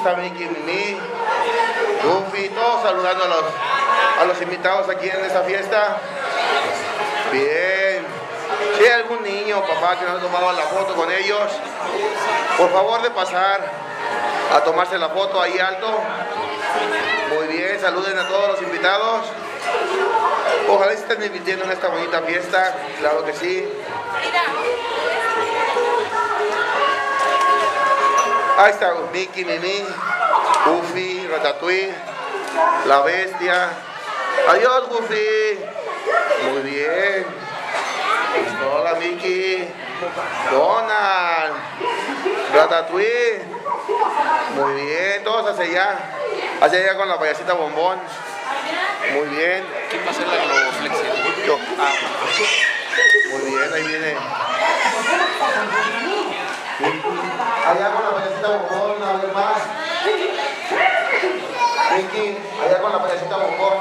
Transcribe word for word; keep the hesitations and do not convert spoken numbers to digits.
Luis también, Gimli, Goofy, todos saludando a los, a los invitados aquí en esta fiesta. Bien. Si hay algún niño, papá, que no ha tomado la foto con ellos, por favor de pasar a tomarse la foto ahí alto. Muy bien, saluden a todos los invitados. Ojalá se estén divirtiendo en esta bonita fiesta, claro que sí. Ahí está Mickey, Mimi, Goofy, Ratatouille, la bestia. Adiós, Goofy. Muy bien. Hola, Mickey. Donald, Ratatouille. Muy bien, todos hacia allá. Hacia allá con la payasita bombón. Muy bien. ¿Quién va a hacer la globoflexia? Yo. Ah. Muy bien, ahí viene. Allá con la payasita bombón, una vez más. Mickey, allá con la payasita bombón.